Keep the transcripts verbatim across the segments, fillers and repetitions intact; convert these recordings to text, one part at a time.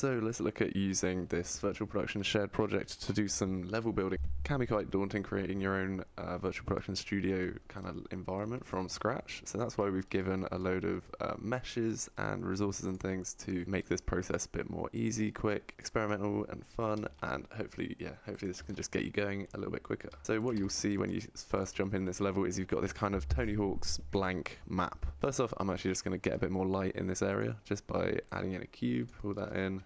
So let's look at using this virtual production shared project to do some level building. It can be quite daunting creating your own uh, virtual production studio kind of environment from scratch. So that's why we've given a load of uh, meshes and resources and things to make this process a bit more easy, quick, experimental and fun, and hopefully, yeah, hopefully this can just get you going a little bit quicker. So what you'll see when you first jump in this level is you've got this kind of Tony Hawk's blank map. First off, I'm actually just going to get a bit more light in this area just by adding in a cube, pull that in,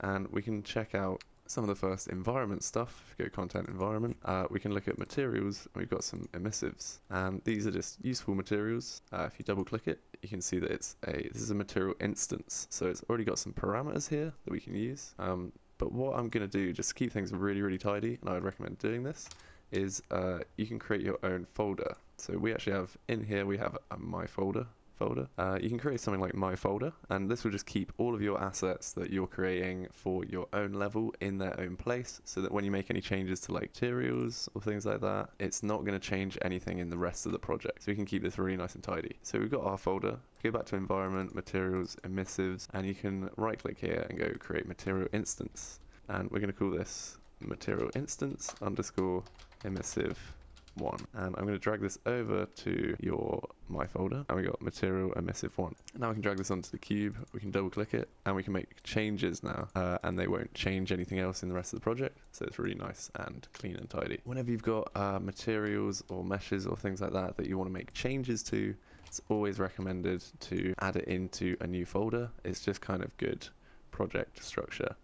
and we can check out some of the first environment stuff. If you go content environment, uh, we can look at materials, and we've got some emissives, and these are just useful materials. Uh, if you double click it, you can see that it's a this is a material instance, so it's already got some parameters here that we can use. Um, but what I'm going to do, just to keep things really really tidy, and I would recommend doing this, is uh, you can create your own folder. So we actually have in here we have a my folder folder. Uh, you can create something like my folder, and this will just keep all of your assets that you're creating for your own level in their own place, so that when you make any changes to like materials or things like that, it's not going to change anything in the rest of the project. So we can keep this really nice and tidy. So we've got our folder. Go back to environment, materials, emissives, and you can right click here and go create material instance. And we're going to call this material instance underscore emissive one, and I'm going to drag this over to your my folder, and we got material emissive one. Now we can drag this onto the cube, we can double click it, and we can make changes now, uh, and they won't change anything else in the rest of the project, so it's really nice and clean and tidy. Whenever you've got uh, materials or meshes or things like that that you want to make changes to, it's always recommended to add it into a new folder. It's just kind of good project structure.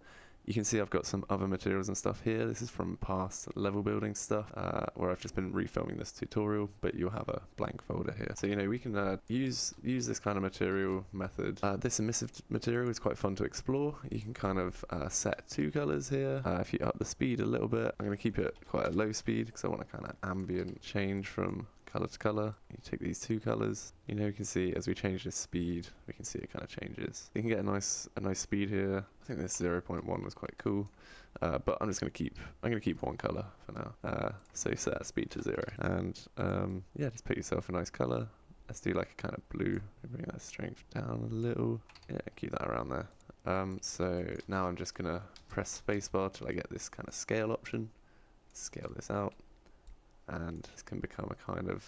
You can see I've got some other materials and stuff here. This is from past level building stuff uh, where I've just been refilming this tutorial, but you'll have a blank folder here. So, you know, we can uh, use use this kind of material method. Uh, this emissive material is quite fun to explore. You can kind of uh, set two colors here. Uh, if you up the speed a little bit, I'm going to keep it quite a low speed because I want a kind of ambient change from color to color. You take these two colors, you know, you can see as we change the speed, we can see it kind of changes. You can get a nice a nice speed here. I think this zero point one was quite cool, uh, but I'm just gonna keep I'm gonna keep one color for now. Uh, so set that speed to zero, and um, yeah, just pick yourself a nice color. Let's do like a kind of blue. Bring that strength down a little. Yeah, keep that around there. Um, so now I'm just gonna press spacebar till I get this kind of scale option. Scale this out, and this can become a kind of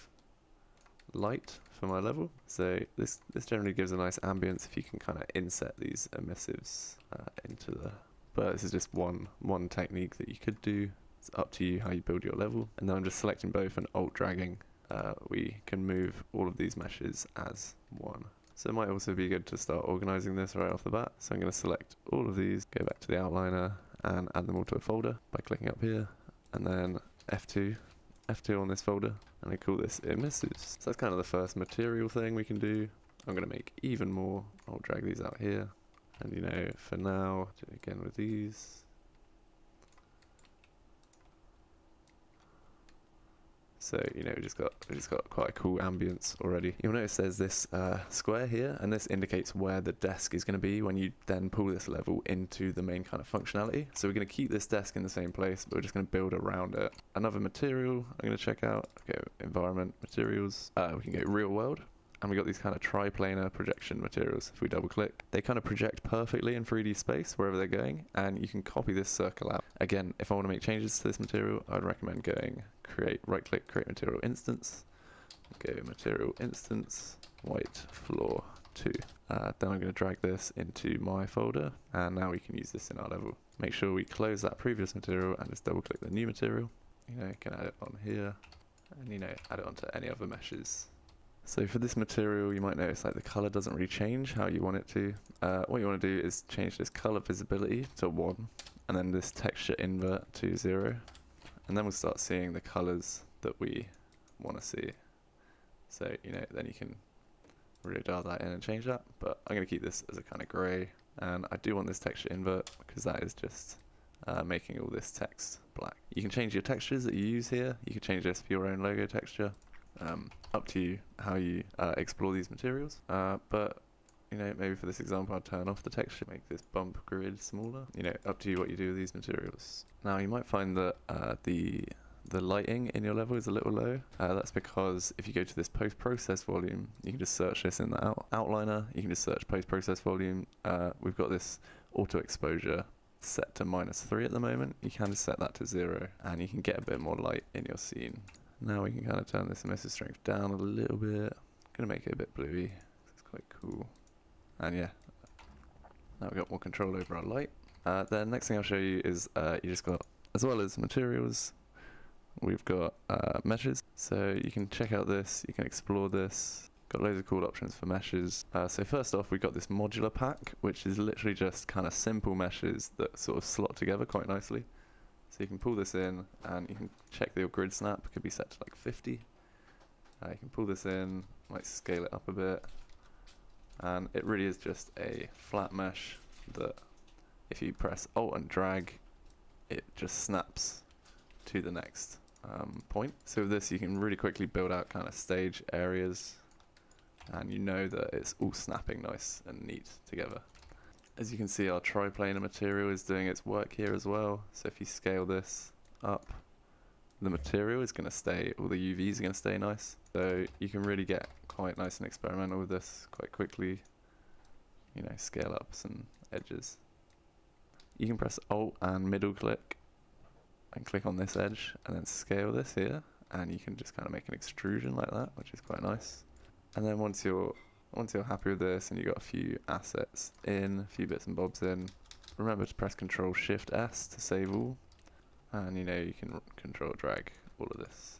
light for my level. So this this generally gives a nice ambience if you can kind of inset these emissives uh, into the, but this is just one one technique that you could do. It's up to you how you build your level. And then I'm just selecting both and alt dragging. Uh, we can move all of these meshes as one. So it might also be good to start organizing this right off the bat. So I'm going to select all of these, go back to the outliner and add them all to a folder by clicking up here, and then F two. F two on this folder, and I call this emissives. So that's kind of the first material thing we can do. I'm going to make even more. I'll drag these out here, and you know, for now, do it again with these. So you know, we just got we just got quite a cool ambience already. You'll notice there's this uh, square here, and this indicates where the desk is going to be when you then pull this level into the main kind of functionality. So we're going to keep this desk in the same place, but we're just going to build around it. Another material I'm going to check out. Go environment materials. Uh, we can go real world. And we got these kind of triplanar projection materials. If we double click, they kind of project perfectly in three D space wherever they're going, and you can copy this circle out. Again, if I want to make changes to this material, I'd recommend going create, right click, create material instance, go material instance, white floor two. Uh, then I'm going to drag this into my folder, and now we can use this in our level. Make sure we close that previous material and just double click the new material. You know, you can add it on here, and you know, add it onto any other meshes. So for this material, you might notice like the color doesn't really change how you want it to. Uh, what you want to do is change this color visibility to one, and then this texture invert to zero, and then we'll start seeing the colors that we want to see. So you know, then you can really dial that in and change that. But I'm going to keep this as a kind of gray, and I do want this texture invert because that is just uh, making all this text black. You can change your textures that you use here. You can change this for your own logo texture. Um, up to you how you uh, explore these materials, uh, but you know, maybe for this example I'll turn off the texture, make this bump grid smaller. You know, up to you what you do with these materials. Now you might find that uh, the the lighting in your level is a little low. Uh, that's because if you go to this post-process volume, you can just search this in the out outliner, you can just search post-process volume. Uh, we've got this auto exposure set to minus three at the moment. You can just set that to zero and you can get a bit more light in your scene. Now we can kind of turn this emissive strength down a little bit. Gonna make it a bit bluey, it's quite cool. And yeah, now we've got more control over our light. Uh, the next thing I'll show you is uh, you just got, as well as materials, we've got uh, meshes. So you can check out this, you can explore this. Got loads of cool options for meshes. Uh, so first off, we've got this modular pack, which is literally just kind of simple meshes that sort of slot together quite nicely. So you can pull this in and you can check that your grid snap could be set to like fifty. Uh, you can pull this in, might scale it up a bit. And it really is just a flat mesh that if you press Alt and drag, it just snaps to the next um, point. So with this, you can really quickly build out kind of stage areas, and you know that it's all snapping nice and neat together. As you can see, our triplanar material is doing its work here as well. So if you scale this up, the material is going to stay, all the U Vs are going to stay nice. So you can really get quite nice and experimental with this quite quickly. You know, scale up some edges. You can press Alt and middle click and click on this edge and then scale this here. And you can just kind of make an extrusion like that, which is quite nice. And then once you're once you're happy with this and you got a few assets in, a few bits and bobs in, remember to press Control Shift S to save all. And you know you can control drag all of this.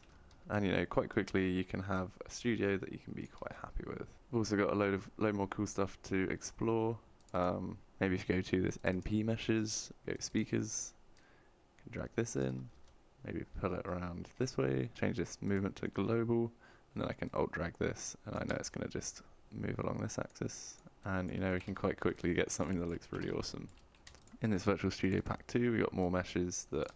And you know quite quickly you can have a studio that you can be quite happy with. We've also got a load of load more cool stuff to explore. Um, maybe if you go to this N P meshes, go to speakers, you can drag this in, maybe pull it around this way, change this movement to global. And then I can alt drag this, and I know it's going to just move along this axis. And you know, we can quite quickly get something that looks really awesome. In this Virtual Studio Pack two, we got more meshes that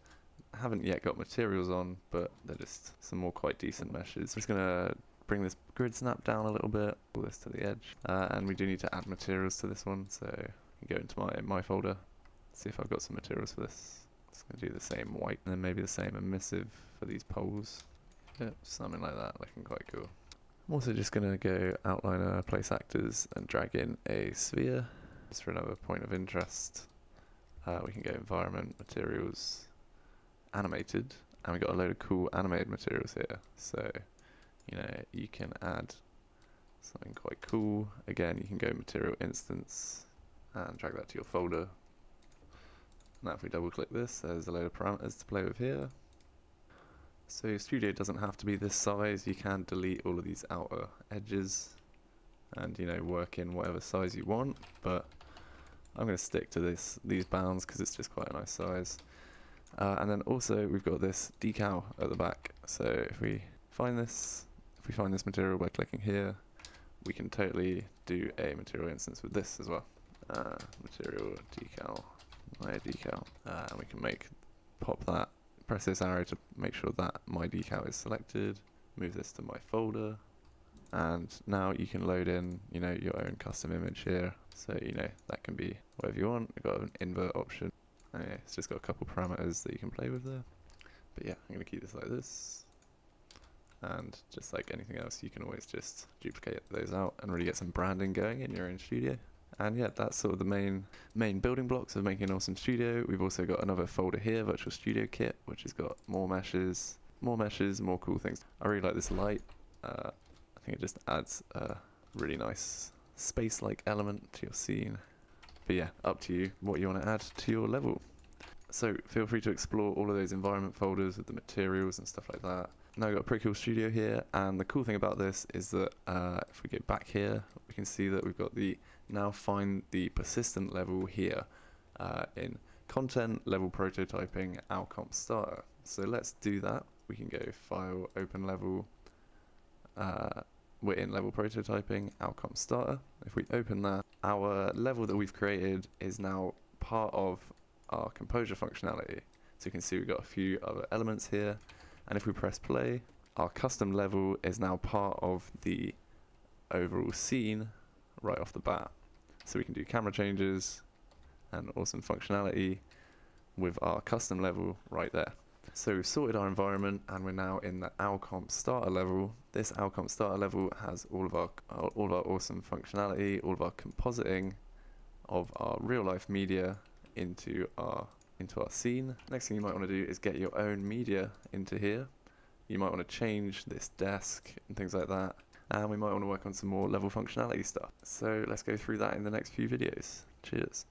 haven't yet got materials on, but they're just some more quite decent meshes. I'm just going to bring this grid snap down a little bit, pull this to the edge, uh, and we do need to add materials to this one. So I can go into my my folder, see if I've got some materials for this. Just going to do the same white, and then maybe the same emissive for these poles. Yep, something like that, looking quite cool. I'm also just going to go outliner, place actors, and drag in a sphere. Just for another point of interest, uh, we can go environment, materials, animated, and we've got a load of cool animated materials here. So, you know, you can add something quite cool. Again, you can go material instance, and drag that to your folder. Now if we double click this, there's a load of parameters to play with here. So your studio doesn't have to be this size, you can delete all of these outer edges and you know work in whatever size you want, but I'm going to stick to this these bounds because it's just quite a nice size. Uh, and then also we've got this decal at the back, so if we find this if we find this material by clicking here, we can totally do a material instance with this as well. Uh, material decal, my decal, uh, and we can make pop that. Press this arrow to make sure that my decal is selected, move this to my folder, and now you can load in, you know, your own custom image here. So, you know, that can be whatever you want. We've got an invert option. And yeah, it's just got a couple parameters that you can play with there. But yeah, I'm going to keep this like this. And just like anything else, you can always just duplicate those out and really get some branding going in your own studio. And yeah, that's sort of the main main building blocks of making an awesome studio. We've also got another folder here, Virtual Studio Kit, which has got more meshes, more meshes, more cool things. I really like this light. Uh, I think it just adds a really nice space-like element to your scene. But yeah, up to you what you want to add to your level. So feel free to explore all of those environment folders with the materials and stuff like that. Now we've got a pretty cool studio here, and the cool thing about this is that uh, if we go back here, we can see that we've got the now find the persistent level here uh, in content, level prototyping, our comp starter. So let's do that. We can go file, open level, uh, we're in level prototyping, our comp starter. If we open that, our level that we've created is now part of our Composure functionality. So you can see we've got a few other elements here. And if we press play, our custom level is now part of the overall scene right off the bat. So we can do camera changes and awesome functionality with our custom level right there. So we've sorted our environment and we're now in the Alcomp starter level. This Alcomp starter level has all of our all of our awesome functionality, all of our compositing, of our real life media into our into our scene. Next thing you might want to do is get your own media into here. You might want to change this desk and things like that. And we might want to work on some more level functionality stuff. So let's go through that in the next few videos. Cheers.